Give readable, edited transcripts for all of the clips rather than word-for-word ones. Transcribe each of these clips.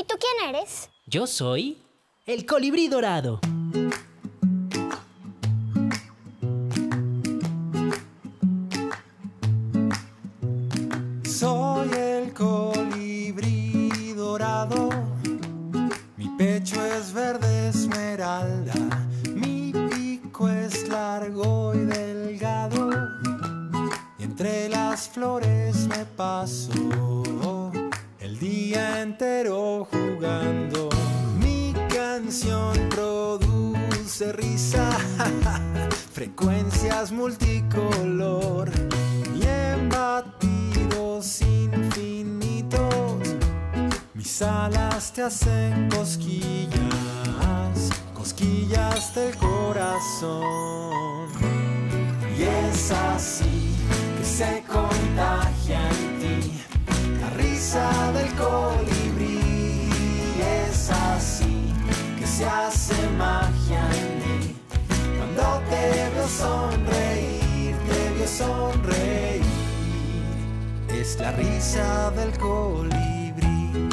¿Y tú quién eres? Yo soy el colibrí dorado. Soy el colibrí dorado, mi pecho es verde esmeralda, mi pico es largo y delgado, y entre las flores me paso el día entero jugando. Mi canción produce risa, frecuencias multicolor y embatido infinitos, mis alas te hacen cosquillas, cosquillas del corazón. Y es así que se contagia en ti la risa del colibrí. Es así que se hace magia en ti cuando te veo sonreír, te veo sonreír. Es la risa del colibrí.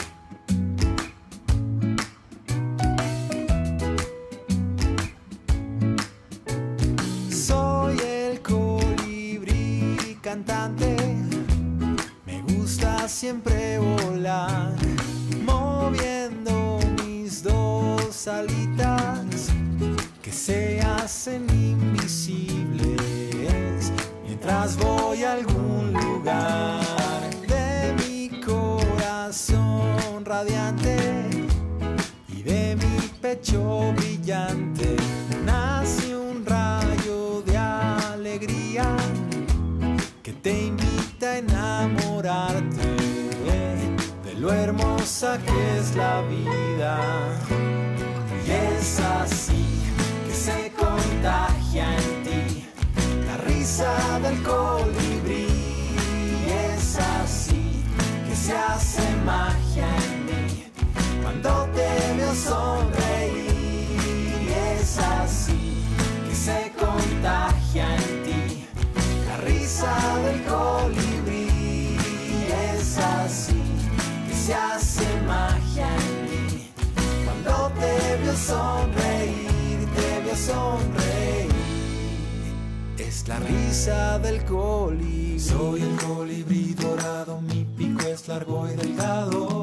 Soy el colibrí cantante, me gusta siempre volar, moviendo mis dos alitas que se hacen invisibles mientras voy a algún lugar. Radiante y de mi pecho brillante nace un rayo de alegría que te invita a enamorarte de lo hermosa que es la vida. Y es así que se contagia en ti la risa del colibrí. Y es así que se hace magia en ti cuando te veo sonreír. Es así que se contagia en ti la risa del colibrí. Es así que se hace magia en ti cuando te veo sonreír, te veo sonreír. Es la risa del colibrí. Soy el colibrí dorado, mi pico es largo y delgado,